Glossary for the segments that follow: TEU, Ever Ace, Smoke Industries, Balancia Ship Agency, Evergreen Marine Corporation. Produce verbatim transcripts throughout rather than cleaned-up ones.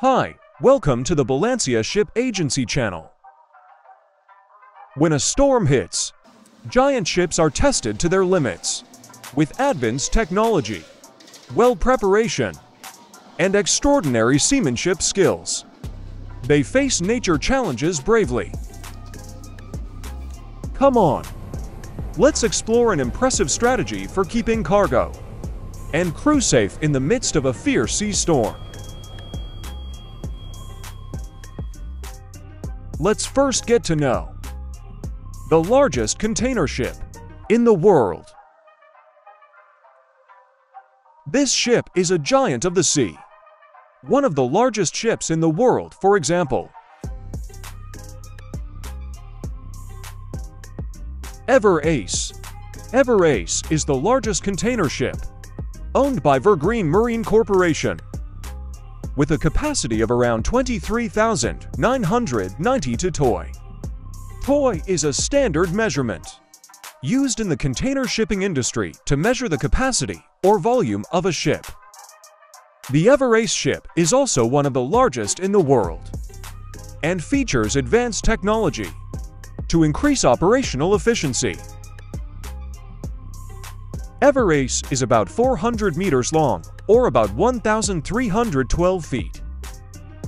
Hi, welcome to the Balancia Ship Agency channel. When a storm hits, giant ships are tested to their limits with advanced technology, well preparation, and extraordinary seamanship skills. They face nature challenges bravely. Come on, let's explore an impressive strategy for keeping cargo and crew safe in the midst of a fierce sea storm. Let's first get to know the largest container ship in the world. This ship is a giant of the sea, one of the largest ships in the world, for example. Ever Ace. Ever Ace is the largest container ship, owned by Evergreen Marine Corporation, with a capacity of around twenty-three thousand nine hundred ninety-two T E U. T E U is a standard measurement used in the container shipping industry to measure the capacity or volume of a ship. The Ever Ace ship is also one of the largest in the world and features advanced technology to increase operational efficiency. Ever Ace is about four hundred meters long, or about one thousand three hundred twelve feet.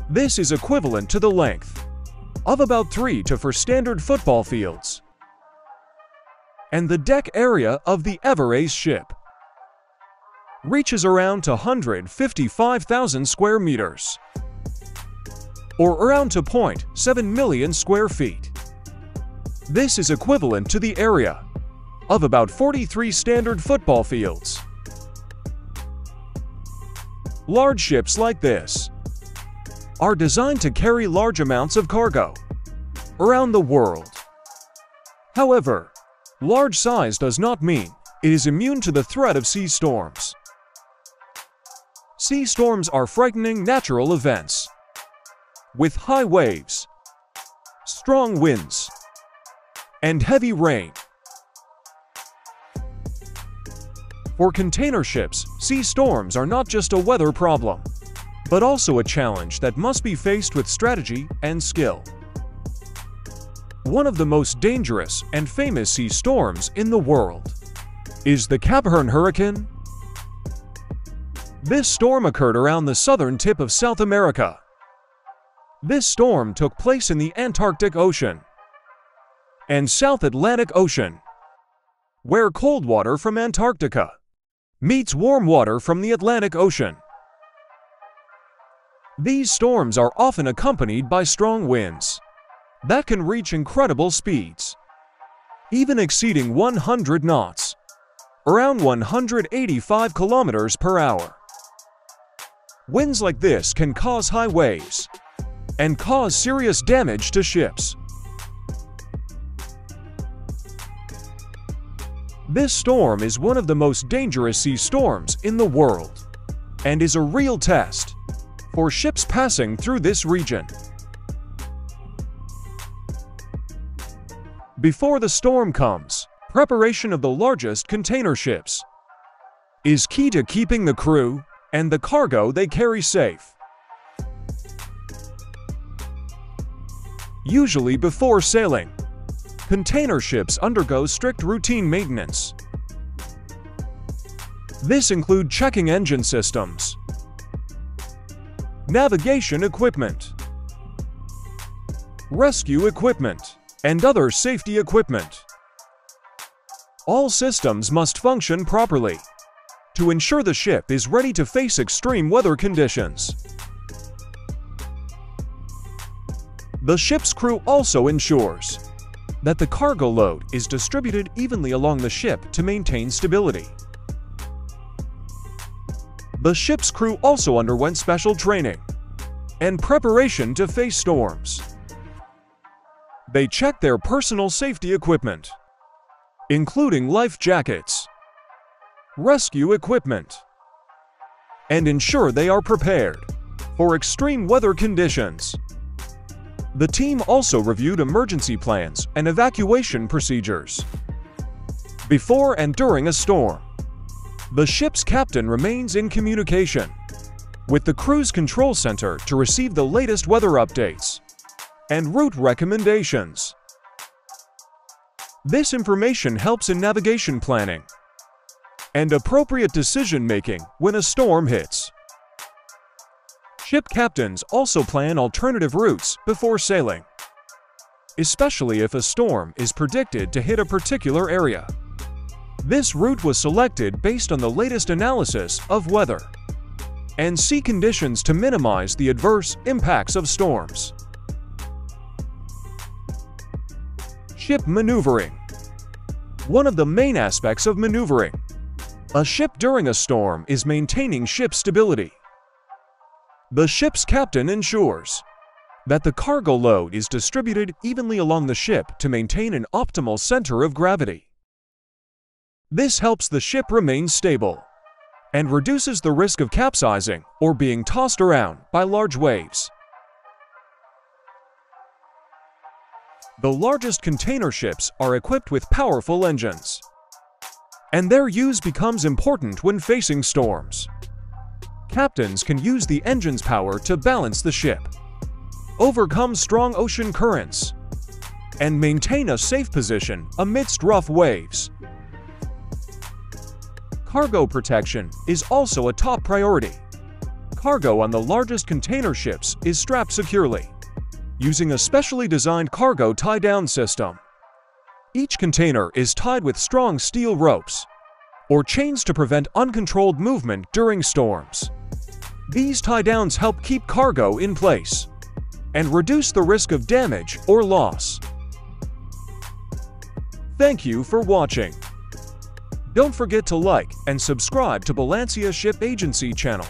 This is equivalent to the length of about three to four standard football fields, and the deck area of the Ever Ace ship reaches around to one hundred fifty-five thousand square meters, or around to zero point seven million square feet. This is equivalent to the area of about forty-three standard football fields. Large ships like this are designed to carry large amounts of cargo around the world. However, large size does not mean it is immune to the threat of sea storms. Sea storms are frightening natural events with high waves, strong winds, and heavy rain. For container ships, sea storms are not just a weather problem, but also a challenge that must be faced with strategy and skill. One of the most dangerous and famous sea storms in the world is the Capricorn Hurricane. This storm occurred around the southern tip of South America. This storm took place in the Antarctic Ocean and South Atlantic Ocean, where cold water from Antarctica meets warm water from the Atlantic Ocean. These storms are often accompanied by strong winds that can reach incredible speeds, even exceeding one hundred knots, around one hundred eighty-five kilometers per hour. Winds like this can cause high waves and cause serious damage to ships. This storm is one of the most dangerous sea storms in the world and is a real test for ships passing through this region. Before the storm comes, preparation of the largest container ships is key to keeping the crew and the cargo they carry safe. Usually before sailing, container ships undergo strict routine maintenance. This includes checking engine systems, navigation equipment, rescue equipment, and other safety equipment. All systems must function properly to ensure the ship is ready to face extreme weather conditions. The ship's crew also ensures that the cargo load is distributed evenly along the ship to maintain stability. The ship's crew also underwent special training and preparation to face storms. They checked their personal safety equipment, including life jackets, rescue equipment, and ensure they are prepared for extreme weather conditions. The team also reviewed emergency plans and evacuation procedures before and during a storm. The ship's captain remains in communication with the cruise control center to receive the latest weather updates and route recommendations. This information helps in navigation planning and appropriate decision-making when a storm hits. Ship captains also plan alternative routes before sailing, especially if a storm is predicted to hit a particular area. This route was selected based on the latest analysis of weather and sea conditions to minimize the adverse impacts of storms. Ship maneuvering. One of the main aspects of maneuvering a ship during a storm is maintaining ship stability. The ship's captain ensures that the cargo load is distributed evenly along the ship to maintain an optimal center of gravity. This helps the ship remain stable and reduces the risk of capsizing or being tossed around by large waves. The largest container ships are equipped with powerful engines, and their use becomes important when facing storms. Captains can use the engine's power to balance the ship, overcome strong ocean currents, and maintain a safe position amidst rough waves. Cargo protection is also a top priority. Cargo on the largest container ships is strapped securely, using a specially designed cargo tie-down system. Each container is tied with strong steel ropes or chains to prevent uncontrolled movement during storms. These tie-downs help keep cargo in place and reduce the risk of damage or loss. Thank you for watching. Don't forget to like and subscribe to Balancia Ship Agency channel.